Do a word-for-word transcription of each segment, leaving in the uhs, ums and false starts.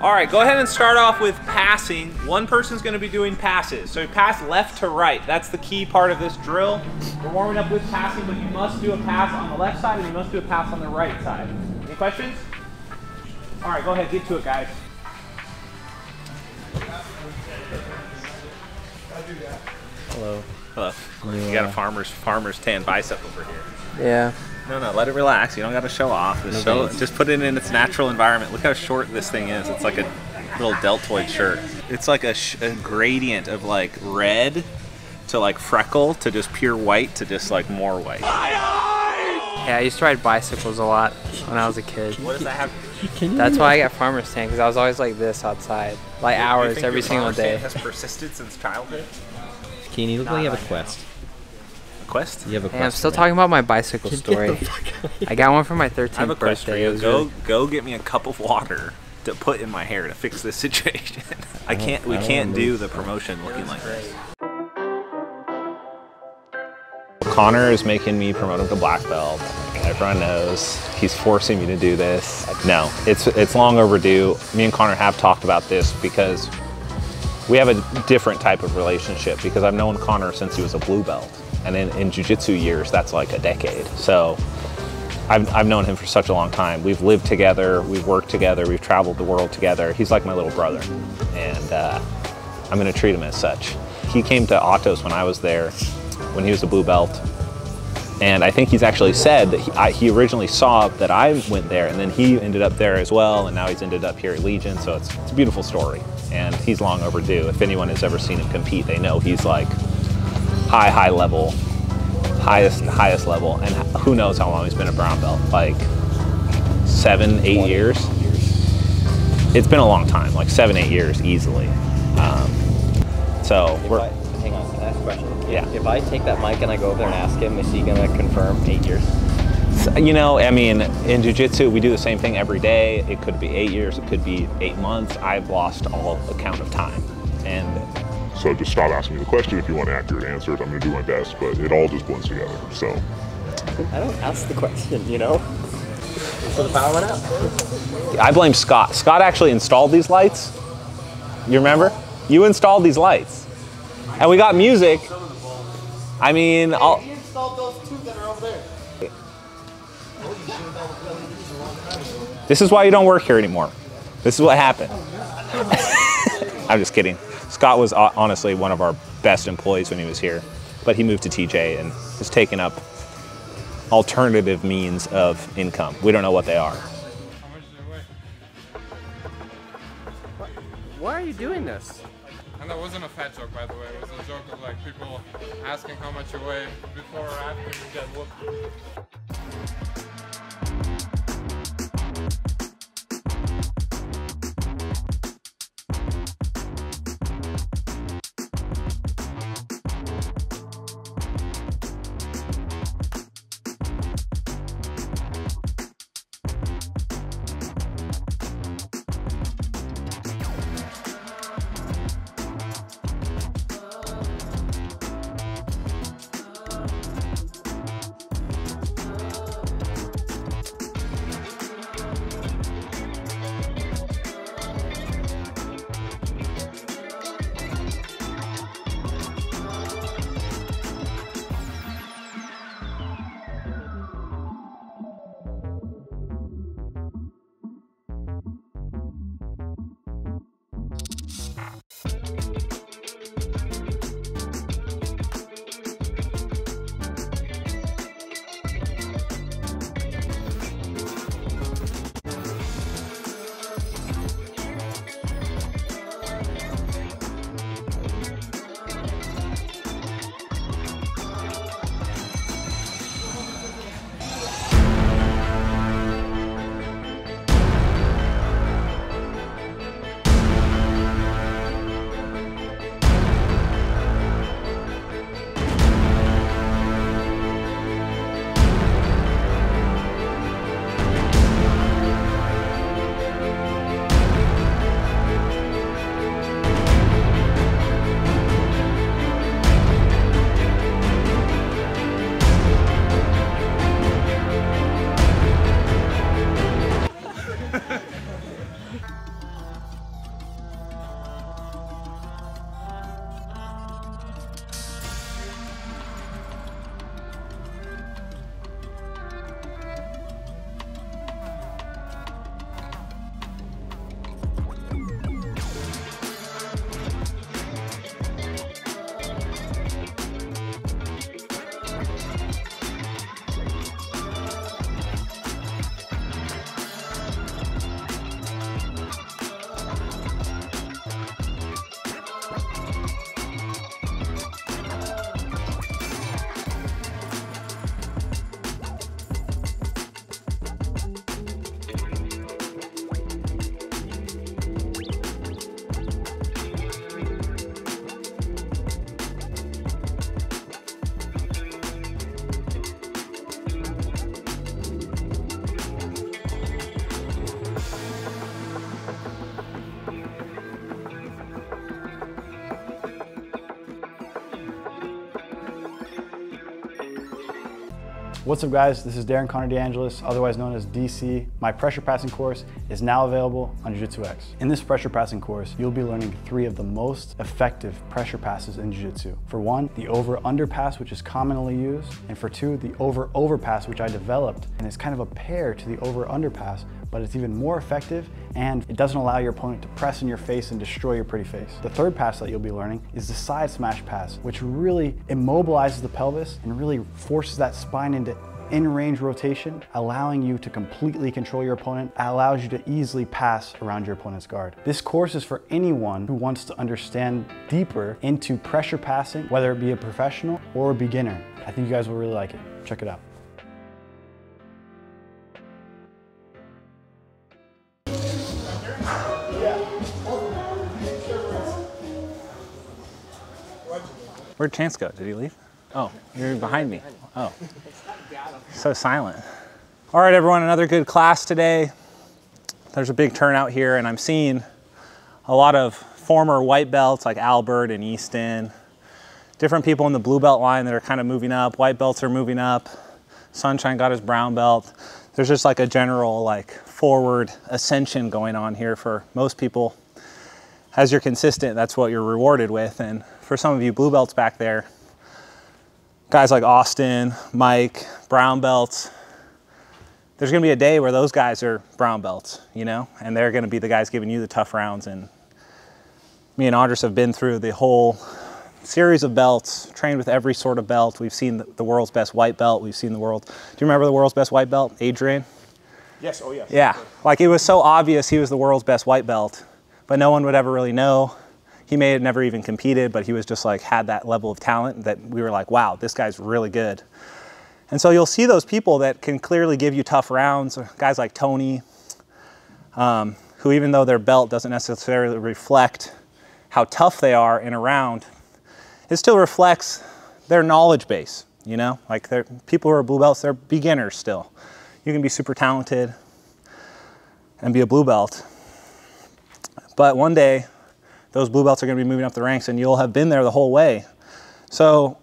All right, go ahead and start off with passing. One person's gonna be doing passes. So you pass left to right. That's the key part of this drill. We're warming up with passing, but you must do a pass on the left side and you must do a pass on the right side. Any questions? All right, go ahead, get to it, guys. Hello. Hello. Yeah. You got a farmer's farmer's tan bicep over here. Yeah. No, no, let it relax. You don't got to show off. Just, show, just put it in its natural environment. Look how short this thing is. It's like a little deltoid shirt. It's like a, sh a gradient of like red to like freckle to just pure white to just like more white. Yeah, I used to ride bicycles a lot when I was a kid. What does that have? That's why I got farmer's tan, because I was always like this outside. Like you, hours you every single day. Has persisted since childhood? Keen, you look Not like you have a quest. Quest? You have a quest. Hey, I'm still talking about my bicycle story. I got one for my thirteenth birthday. Go, really... go get me a cup of water to put in my hair to fix this situation. I can't. We can't do the promotion looking like this. Connor is making me promote him to black belt. Everyone knows he's forcing me to do this. No, it's it's long overdue. Me and Connor have talked about this because we have a different type of relationship, because I've known Connor since he was a blue belt. And in, in jiu-jitsu years, that's like a decade. So I've, I've known him for such a long time. We've lived together, we've worked together, we've traveled the world together. He's like my little brother, and uh, I'm gonna treat him as such. He came to Autos when I was there, when he was a blue belt. And I think he's actually said that he, I, he originally saw that I went there, and then he ended up there as well, and now he's ended up here at Legion, so it's, it's a beautiful story. And he's long overdue. If anyone has ever seen him compete, they know he's like, high, high level, highest, highest level, and who knows how long he's been a brown belt, like seven, eight years? years. It's been a long time, like seven, eight years easily. Um, so if we're- I, Hang on, can I ask a question? Yeah. If I take that mic and I go over there and ask him, is he gonna confirm eight years? So, you know, I mean, in jiu-jitsu, we do the same thing every day. It could be eight years, it could be eight months. I've lost all account of time. and. So just stop asking me the question if you want accurate answers. I'm gonna do my best, but it all just blends together, so. I don't ask the question, you know? So the power went out. I blame Scott. Scott actually installed these lights. You remember? You installed these lights. And we got music. I mean, I'll... He installed those two that are over there. This is why you don't work here anymore. This is what happened. I'm just kidding. Scott was honestly one of our best employees when he was here, but he moved to T J and has taken up alternative means of income. We don't know what they are. How much does it weigh? Why are you doing this? And that wasn't a fat joke, by the way. It was a joke of like people asking how much you weigh before or after you get whooped. What's up guys, this is Darren Conner DeAngelis, otherwise known as D C. My pressure passing course is now available on Jiu Jitsu X. In this pressure passing course, you'll be learning three of the most effective pressure passes in Jiu Jitsu. For one, the over-under pass, which is commonly used, and for two, the over-over pass, which I developed, and it's kind of a pair to the over-under pass, but it's even more effective and it doesn't allow your opponent to press in your face and destroy your pretty face. The third pass that you'll be learning is the side smash pass, which really immobilizes the pelvis and really forces that spine into in-range rotation, allowing you to completely control your opponent, allows you to easily pass around your opponent's guard. This course is for anyone who wants to understand deeper into pressure passing, whether it be a professional or a beginner. I think you guys will really like it. Check it out. Where'd Chance go? Did he leave? Oh, you're behind me. Oh, so silent. All right, everyone, another good class today. There's a big turnout here, and I'm seeing a lot of former white belts like Albert and Easton, different people in the blue belt line that are kind of moving up. White belts are moving up. Sunshine got his brown belt. There's just like a general like forward ascension going on here for most people. As you're consistent, that's what you're rewarded with. And for some of you blue belts back there, guys like Austin, Mike, brown belts, there's gonna be a day where those guys are brown belts, you know? And they're gonna be the guys giving you the tough rounds. And me and Andres have been through the whole series of belts, trained with every sort of belt. We've seen the world's best white belt. We've seen the world. Do you remember the world's best white belt, Adrian? Yes, oh yes. Yeah, like it was so obvious he was the world's best white belt, but no one would ever really know. He may have never even competed, but he was just like, had that level of talent that we were like, wow, this guy's really good. And so you'll see those people that can clearly give you tough rounds, guys like Tony, um, who even though their belt doesn't necessarily reflect how tough they are in a round, it still reflects their knowledge base, you know? Like they're, people who are blue belts, they're beginners still. You can be super talented and be a blue belt. But one day, those blue belts are going to be moving up the ranks and you'll have been there the whole way. So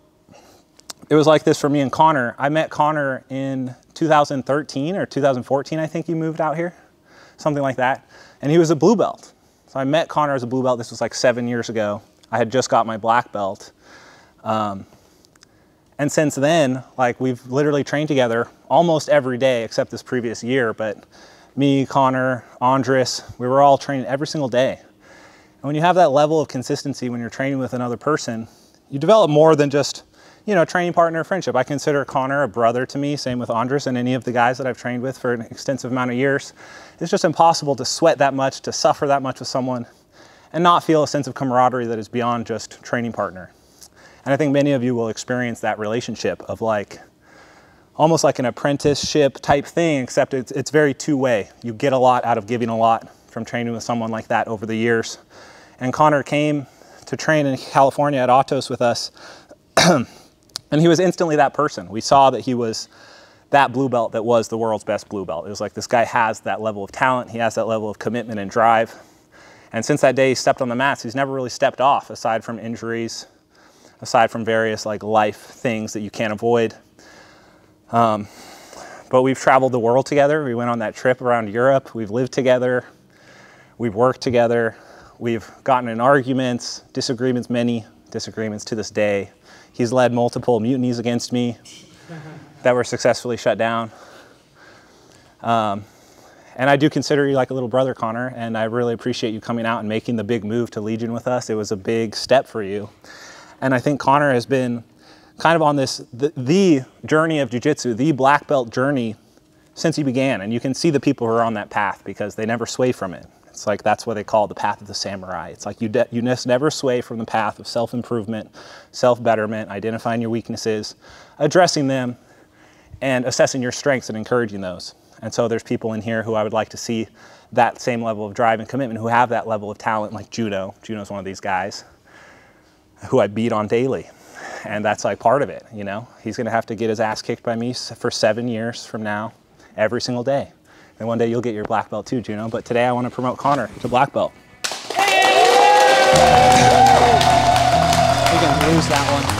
it was like this for me and Connor. I met Connor in two thousand thirteen or two thousand fourteen, I think he moved out here, something like that. And he was a blue belt. So I met Connor as a blue belt. This was like seven years ago. I had just got my black belt. Um, and since then, like we've literally trained together almost every day except this previous year, but me, Connor, Andres, we were all training every single day. And when you have that level of consistency when you're training with another person, you develop more than just, you know, training partner friendship. I consider Connor a brother to me, same with Andres and any of the guys that I've trained with for an extensive amount of years. It's just impossible to sweat that much, to suffer that much with someone, and not feel a sense of camaraderie that is beyond just training partner. And I think many of you will experience that relationship of like, almost like an apprenticeship type thing, except it's, it's very two-way. You get a lot out of giving a lot from training with someone like that over the years. And Connor came to train in California at Autos with us, and he was instantly that person. We saw that he was that blue belt that was the world's best blue belt. It was like, this guy has that level of talent, he has that level of commitment and drive. And since that day he stepped on the mats, he's never really stepped off, aside from injuries, aside from various like life things that you can't avoid. Um, but we've traveled the world together. We went on that trip around Europe. We've lived together. We've worked together. We've gotten in arguments, disagreements, many disagreements to this day. He's led multiple mutinies against me that were successfully shut down. Um, and I do consider you like a little brother, Connor, and I really appreciate you coming out and making the big move to Legion with us. It was a big step for you. And I think Connor has been kind of on this, the, the journey of jiu-jitsu, the black belt journey since he began. And you can see the people who are on that path because they never sway from it. It's like, that's what they call the path of the samurai. It's like you, you just never sway from the path of self-improvement, self-betterment, identifying your weaknesses, addressing them, and assessing your strengths and encouraging those. And so there's people in here who I would like to see that same level of drive and commitment, who have that level of talent, like Juno. Juno's one of these guys who I beat on daily. And that's like part of it, you know? He's gonna have to get his ass kicked by me for seven years from now, every single day. And one day you'll get your black belt too, Juno, but today I wanna promote Connor to black belt. Hey! He can lose that one.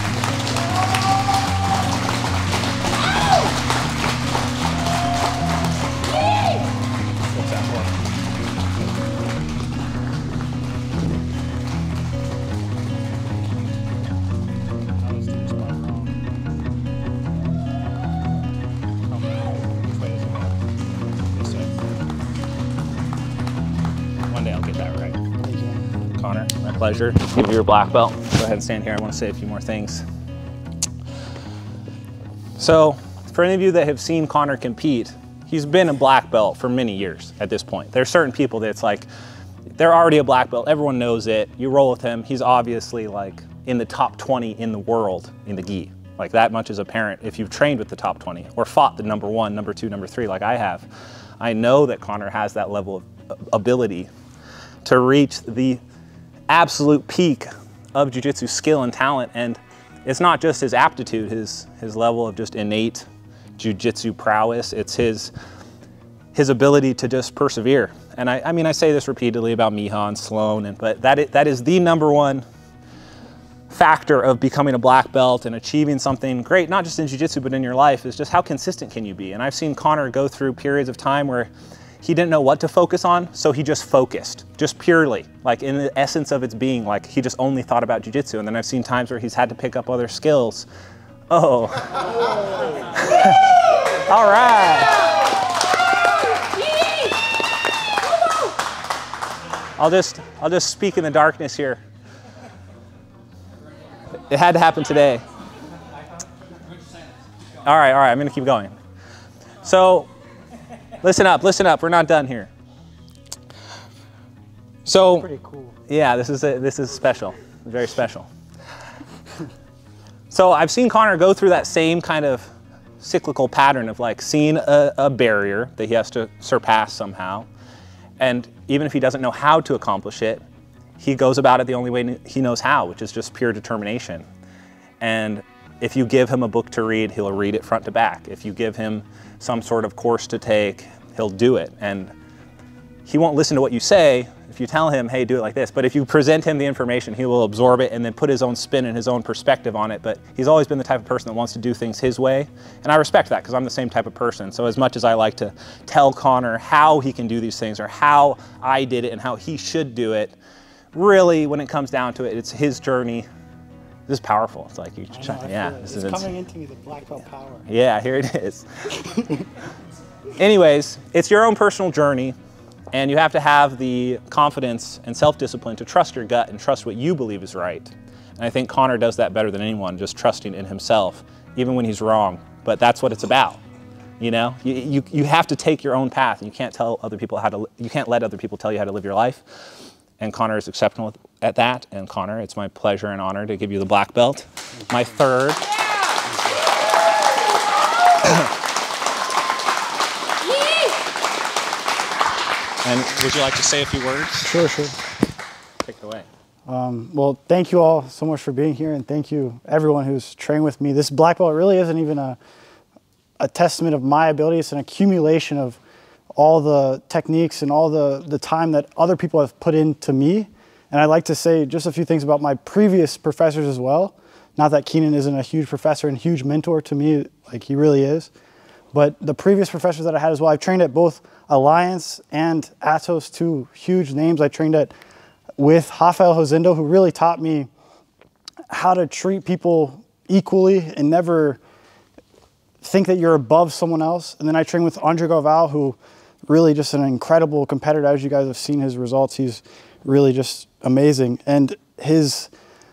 Conner. My pleasure. Give you your black belt. Go ahead and stand here. I want to say a few more things. So, for any of you that have seen Conner compete, he's been a black belt for many years at this point. There are certain people that it's like, they're already a black belt. Everyone knows it. You roll with him. He's obviously like in the top twenty in the world in the gi. Like that much is apparent if you've trained with the top twenty or fought the number one, number two, number three like I have. I know that Conner has that level of ability to reach the absolute peak of jiu-jitsu skill and talent. And it's not just his aptitude, his, his level of just innate jiu-jitsu prowess. It's his, his ability to just persevere. And I, I mean, I say this repeatedly about Mihan, Sloan, and, but that is, that is the number one factor of becoming a black belt and achieving something great, not just in jiu-jitsu, but in your life, is just how consistent can you be? And I've seen Conner go through periods of time where he didn't know what to focus on, so he just focused, just purely, like in the essence of its being, like he just only thought about jiu-jitsu. And then I've seen times where he's had to pick up other skills. Oh. All right. I'll just, I'll just speak in the darkness here. It had to happen today. All right, all right, I'm gonna keep going. So, listen up, listen up, we're not done here. So, pretty cool. Yeah, this is, a, this is special, very special. So I've seen Conner go through that same kind of cyclical pattern of like seeing a, a barrier that he has to surpass somehow. And even if he doesn't know how to accomplish it, he goes about it the only way he knows how, which is just pure determination. And if you give him a book to read, he'll read it front to back. If you give him some sort of course to take, he'll do it. And he won't listen to what you say if you tell him, hey, do it like this. But if you present him the information, he will absorb it and then put his own spin and his own perspective on it. But he's always been the type of person that wants to do things his way. And I respect that because I'm the same type of person. So as much as I like to tell Conner how he can do these things or how I did it and how he should do it, really, when it comes down to it, it's his journey. This is powerful. It's like you try, know, yeah. It. This it's is coming into me, the black belt yeah. power. Yeah, here it is. Anyways, it's your own personal journey, and you have to have the confidence and self-discipline to trust your gut and trust what you believe is right. And I think Conner does that better than anyone, just trusting in himself, even when he's wrong. But that's what it's about. You know, you, you, you have to take your own path, and you can't tell other people how to, you can't let other people tell you how to live your life. And Conner is exceptional at that. And Conner, it's my pleasure and honor to give you the black belt, my third. Yeah. And would you like to say a few words? Sure, sure. Take it away. Um, well, thank you all so much for being here, and thank you everyone who's trained with me. This black belt really isn't even a, a testament of my ability. It's an accumulation of all the techniques and all the, the time that other people have put into me. And I'd like to say just a few things about my previous professors as well. Not that Keenan isn't a huge professor and huge mentor to me, like he really is, but the previous professors that I had as well, I've trained at both Alliance and Atos, two huge names. I trained at with Rafael Josendo, who really taught me how to treat people equally and never think that you're above someone else. And then I trained with Andre Garval, who really just an incredible competitor. As you guys have seen his results, he's really just amazing. And his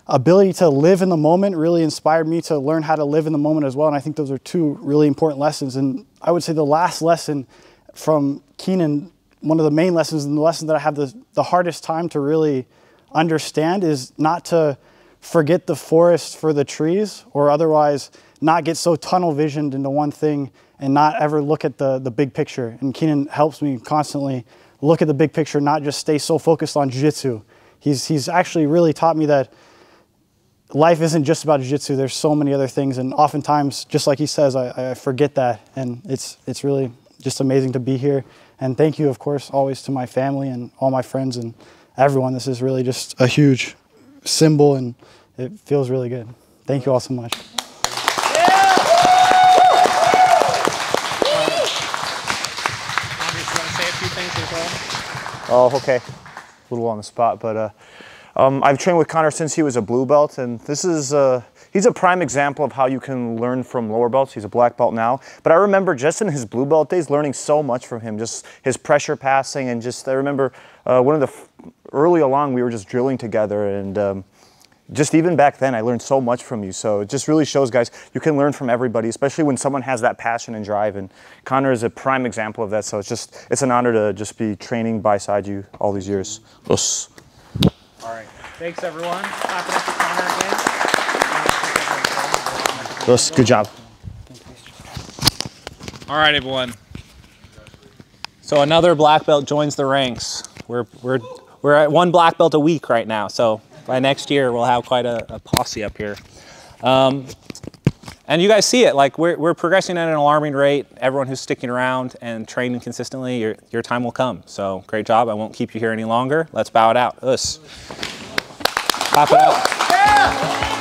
ability to live in the moment really inspired me to learn how to live in the moment as well. And I think those are two really important lessons. And I would say the last lesson from Keenan, one of the main lessons and the lesson that I have the, the hardest time to really understand is not to forget the forest for the trees, or otherwise not get so tunnel visioned into one thing and not ever look at the, the big picture. And Keenan helps me constantly look at the big picture, not just stay so focused on jiu-jitsu. He's, he's actually really taught me that life isn't just about jiu-jitsu. There's so many other things. And oftentimes, just like he says, I, I forget that. And it's, it's really just amazing to be here. And thank you, of course, always to my family and all my friends and everyone. This is really just a huge symbol, and it feels really good. Thank you all so much. Oh, okay. A little on the spot, but uh, um, I've trained with Conner since he was a blue belt, and this is, uh, He's a prime example of how you can learn from lower belts. He's a black belt now, but I remember just in his blue belt days learning so much from him, just his pressure passing, and just I remember uh, one of the f early along we were just drilling together, and um, just even back then I learned so much from you. So it just really shows, guys, you can learn from everybody, especially when someone has that passion and drive, and Connor is a prime example of that. So it's just, it's an honor to just be training by side you all these years. Us. All right, thanks everyone. Clap it up for Connor again. Us, good job. All right, everyone. So another black belt joins the ranks. We're, we're, we're at one black belt a week right now, so by next year, we'll have quite a, a posse up here. Um, and you guys see it, like we're, we're progressing at an alarming rate. Everyone who's sticking around and training consistently, your, your time will come. So great job. I won't keep you here any longer. Let's bow it out. Us. Clap it out. Yeah!